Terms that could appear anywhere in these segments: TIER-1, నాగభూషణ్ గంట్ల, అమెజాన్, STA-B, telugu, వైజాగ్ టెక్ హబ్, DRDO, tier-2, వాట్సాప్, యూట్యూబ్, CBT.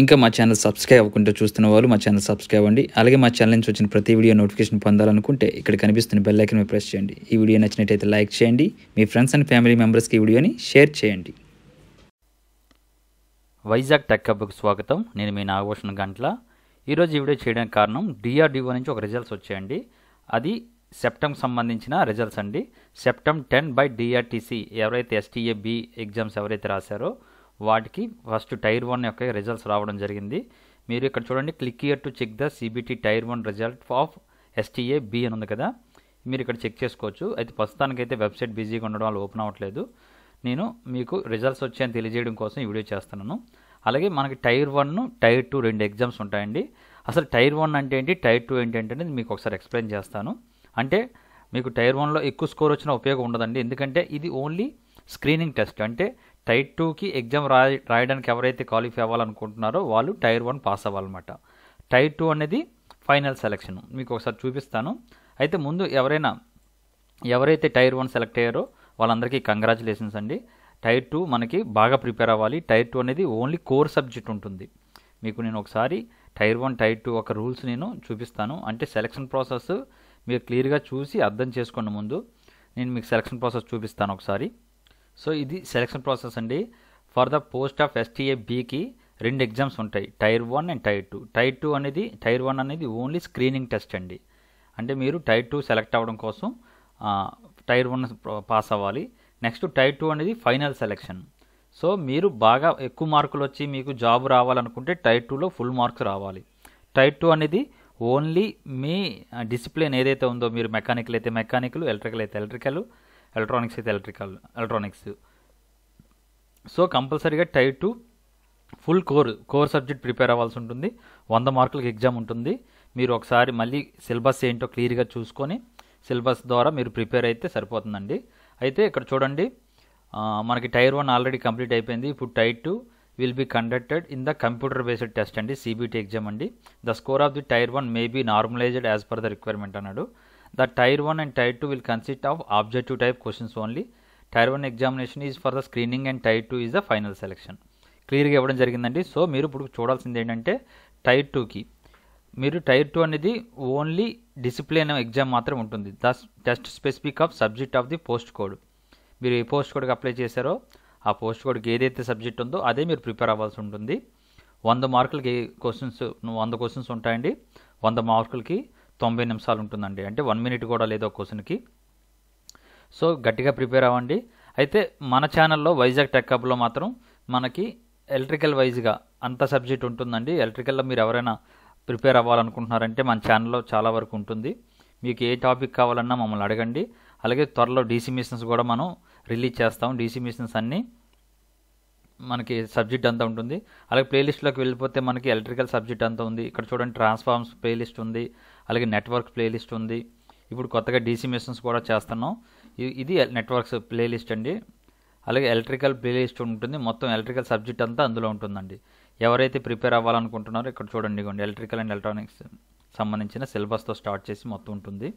ఇంకా మా channel subscribe అవ్వకుండా చూస్తున్న వాళ్ళు మా ఛానల్ సబ్స్క్రైబ్ అవ్వండి. అలాగే మా ఛానల్ నుంచి వచ్చిన ప్రతి వీడియో నోటిఫికేషన్ పొందాలనుకుంటే ఇక్కడ కనిపిస్తున్న బెల్ ఐకాన్ మీద ప్రెస్ చేయండి. ఈ వీడియో నచ్చినట్లయితే లైక్ చేయండి. మీ ఫ్రెండ్స్ అండ్ ఫ్యామిలీ మెంబర్స్కి ఈ వీడియోని షేర్ చేయండి. వైజాగ్ టెక్ హబ్కు స్వాగతం. నేను మీ నాగభూషణ్ గంట్ల. ఈరోజు ఈ వీడియో చేయడానికి కారణం డిఆర్డిఓ నుంచి ఒక రిజల్ట్స్ వచ్చాయండి. అది సెప్టెంబర్కి సంబంధించిన రిజల్ట్స్ అండి. సెప్టెంబర్ 10 బై డిఆర్టీసీ ఎవరైతే STA-B ఎగ్జామ్స్ ఎవరైతే రాశారో వాటికి ఫస్ట్ టైర్ 1 యొక్క రిజల్ట్స్ రావడం జరిగింది. మీరు ఇక్కడ చూడండి, click here to check the CBT tier 1 result of STA-B అని ఉంది కదా, మీరు ఇక్కడ చెక్ చేసుకోవచ్చు. అయితే ప్రస్తుతానికైతే వెబ్సైట్ బిజీగా ఉండడం వల్ల ఓపెన్ అవ్వట్లేదు. నేను మీకు రిజల్ట్స్ వచ్చాయని తెలియజేయడం కోసం ఈ వీడియో చేస్తున్నాను. అలాగే మనకి టైర్ 1, టైర్ 2 రెండు ఎగ్జామ్స్ ఉంటాయండి. అసలు టైర్ 1 అంటే ఏంటి, టైర్ 2 ఏంటంటే మీకు ఒకసారి ఎక్స్ప్లెయిన్ చేస్తాను. అంటే మీకు టైర్ 1లో ఎక్కువ స్కోర్ వచ్చినా ఉపయోగం ఉండదండి, ఎందుకంటే ఇది ఓన్లీ స్క్రీనింగ్ టెస్ట్. అంటే టైర్ 2కి ఎగ్జామ్ రాయడానికి ఎవరైతే క్వాలిఫై అవ్వాలనుకుంటున్నారో వాళ్ళు టైర్ 1 పాస్ అవ్వాలన్నమాట. టైర్ 2 అనేది ఫైనల్ సెలెక్షన్, మీకు ఒకసారి చూపిస్తాను. అయితే ముందు ఎవరైతే టైర్ 1 సెలెక్ట్ అయ్యారో వాళ్ళందరికీ కంగ్రాచులేషన్స్ అండి. టైర్ 2 మనకి బాగా ప్రిపేర్ అవ్వాలి. టైర్ 2 అనేది ఓన్లీ కోర్ సబ్జెక్ట్ ఉంటుంది. మీకు నేను ఒకసారి టైర్ 1, టైర్ 2 ఒక రూల్స్ నేను చూపిస్తాను. అంటే సెలక్షన్ ప్రాసెస్ మీరు క్లియర్గా చూసి అర్థం చేసుకున్న ముందు నేను మీకు సెలక్షన్ ప్రాసెస్ చూపిస్తాను ఒకసారి. సో ఇది సెలక్షన్ ప్రాసెస్ అండి. ఫర్ ద పోస్ట్ ఆఫ్ STA-Bకి రెండు ఎగ్జామ్స్ ఉంటాయి, టైర్ 1 అండ్ టైర్ 2. టైర్ 2 అనేది టైర్ 1 అనేది ఓన్లీ స్క్రీనింగ్ టెస్ట్ అండి. అంటే మీరు టైర్ 2 సెలెక్ట్ అవ్వడం కోసం టైర్ 1 పాస్ అవ్వాలి. నెక్స్ట్ టైర్ 2 అనేది ఫైనల్ సెలెక్షన్. సో మీరు బాగా ఎక్కువ మార్కులు వచ్చి మీకు జాబ్ రావాలనుకుంటే టైర్ 2లో ఫుల్ మార్క్స్ రావాలి. టైర్ 2 అనేది ఓన్లీ మీ డిసిప్లిన్ ఏదైతే ఉందో, మీరు మెకానికల్ అయితే మెకానికల్, ఎలక్ట్రికల్ అయితే ఎలక్ట్రికల్, ఎలక్ట్రానిక్స్ అయితే ఎలక్ట్రానిక్స్. సో కంపల్సరీగా tier 2 full core subject prepare అవ్వాల్సి ఉంటుంది. 100 మార్కులకి ఎగ్జామ్ ఉంటుంది. మీరు ఒకసారి మళ్ళీ సిలబస్ ఏంటో క్లియర్గా చూసుకొని సిలబస్ ద్వారా మీరు ప్రిపేర్ అయితే సరిపోతుందండి. అయితే ఇక్కడ చూడండి, మనకి టైర్ 1 ఆల్రెడీ కంప్లీట్ అయిపోయింది. ఇప్పుడు tier 2 will be conducted in the computer based test అండి, CBT ఎగ్జామ్ అండి. The score of the tier 1 may be normalised as per the requirement అన్నాడు. The tier 1 and tier 2 will consist of objective type questions only. Tier 1 examination is for the screening and tier 2 is the final selection. క్లియర్గా ఇవ్వడం జరిగిందండి. So మీరు ఇప్పుడు చూడాల్సింది ఏంటంటే tyre 2కి మీరు టైర్ 2 అనేది ఓన్లీ డిసిప్లిన్ ఎగ్జామ్ మాత్రం ఉంటుంది. The test specific of subject of the post code, మీరు ఏ పోస్ట్ కోడ్కి అప్లై చేశారో ఆ పోస్ట్ కోడ్కి ఏదైతే సబ్జెక్ట్ ఉందో అదే మీరు ప్రిపేర్ అవ్వాల్సి ఉంటుంది. 100 మార్కులకి క్వశ్చన్స్ 100 క్వశ్చన్స్ ఉంటాయండి. 100 మార్కులకి 90 నిమిషాలు ఉంటుందండి. అంటే 1 మినిట్ కూడా లేదు ఒక క్వశ్చన్కి. సో గట్టిగా ప్రిపేర్ అవ్వండి. అయితే మన ఛానల్లో వైజాగ్ టెక్ హబ్లో మాత్రం మనకి ఎలక్ట్రికల్ వైజ్గా అంత సబ్జెక్ట్ ఉంటుందండి. ఎలక్ట్రికల్లో మీరు ఎవరైనా ప్రిపేర్ అవ్వాలనుకుంటున్నారంటే మన ఛానల్లో చాలా వరకు ఉంటుంది. మీకు ఏ టాపిక్ కావాలన్నా మమ్మల్ని అడగండి. అలాగే త్వరలో DC మిషన్స్ కూడా మనం రిలీజ్ చేస్తాం. DC మిషన్స్ అన్నీ మనకి సబ్జెక్ట్ అంతా ఉంటుంది. అలాగే ప్లేలిస్ట్లోకి వెళ్ళిపోతే మనకి ఎలక్ట్రికల్ సబ్జెక్ట్ అంతా ఉంది. ఇక్కడ చూడండి, ట్రాన్స్ఫార్మ్స్ ప్లేలిస్ట్ ఉంది, అలాగే నెట్వర్క్ ప్లేలిస్ట్ ఉంది. ఇప్పుడు కొత్తగా DC మిషన్స్ కూడా చేస్తున్నాం. ఇది నెట్వర్క్స్ ప్లేలిస్ట్ అండి. అలాగే ఎలక్ట్రికల్ ప్లేలిస్ట్ ఉంటుంది. మొత్తం ఎలక్ట్రికల్ సబ్జెక్ట్ అంతా అందులో ఉంటుందండి. ఎవరైతే ప్రిపేర్ అవ్వాలనుకుంటున్నారో ఇక్కడ చూడండి, ఇగోండి ఎలక్ట్రికల్ అండ్ ఎలక్ట్రానిక్స్ సంబంధించిన సిలబస్తో స్టార్ట్ చేసి మొత్తం ఉంటుంది.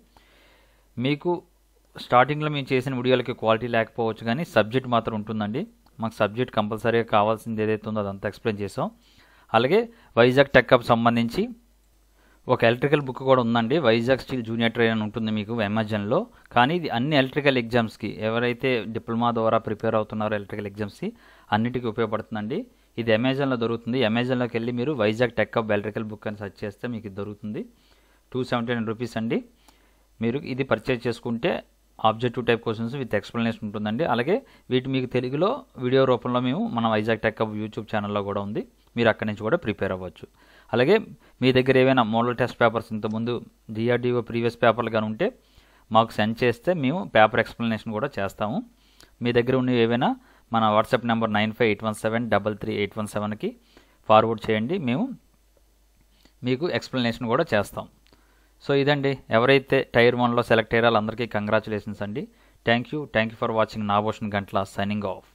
మీకు స్టార్టింగ్లో మేము చేసిన వీడియోలకి క్వాలిటీ లేకపోవచ్చు, కానీ సబ్జెక్ట్ మాత్రం ఉంటుందండి. మాకు సబ్జెక్ట్ కంపల్సరీగా కావాల్సింది ఏదైతే ఉందో అదంతా ఎక్స్ప్లెయిన్ చేసాం. అలాగే వైజాగ్ టెక్ హబ్ సంబంధించి ఒక ఎలక్ట్రికల్ బుక్ కూడా ఉందండి, వైజాగ్ స్టీల్ జూనియర్ ట్రైన్ అని ఉంటుంది మీకు అమెజాన్లో. కానీ ఇది అన్ని ఎలక్ట్రికల్ ఎగ్జామ్స్కి ఎవరైతే డిప్లొమా ద్వారా ప్రిపేర్ అవుతున్నారో ఎలక్ట్రికల్ ఎగ్జామ్స్కి అన్నిటికీ ఉపయోగపడుతుందండి. ఇది అమెజాన్లో దొరుకుతుంది. అమెజాన్లోకి వెళ్ళి మీరు వైజాగ్ టెక్ హబ్ electrical book అని సెర్చ్ చేస్తే మీకు ఇది దొరుకుతుంది. 279 రూపీస్ అండి. మీరు ఇది పర్చేజ్ చేసుకుంటే objective type questions with explanation ఉంటుందండి. అలాగే వీటి మీకు తెలుగులో వీడియో రూపంలో మేము మన వైజాగ్ టెక్ హబ్ యూట్యూబ్ ఛానల్లో కూడా ఉంది. మీరు అక్కడి నుంచి కూడా ప్రిపేర్ అవ్వచ్చు. అలాగే మీ దగ్గర ఏవైనా మోడల్ టెస్ట్ పేపర్స్ ఇంతకుముందు DRDO ప్రీవియస్ పేపర్లు కానీ ఉంటే మాకు సెండ్ చేస్తే మేము పేపర్ ఎక్స్ప్లెనేషన్ కూడా చేస్తాము. మీ దగ్గర ఉన్న ఏవైనా మన వాట్సాప్ నెంబర్ 9581733817కి ఫార్వర్డ్ చేయండి. మేము మీకు ఎక్స్ప్లెనేషన్ కూడా చేస్తాం. సో ఇదండి, ఎవరైతే టైర్ 1లో సెలెక్ట్ అయ్యారో అందరికీ కంగ్రాచులేషన్స్ అండి. Thank you for watching. నాగభూషణ్ గంట్ల signing of.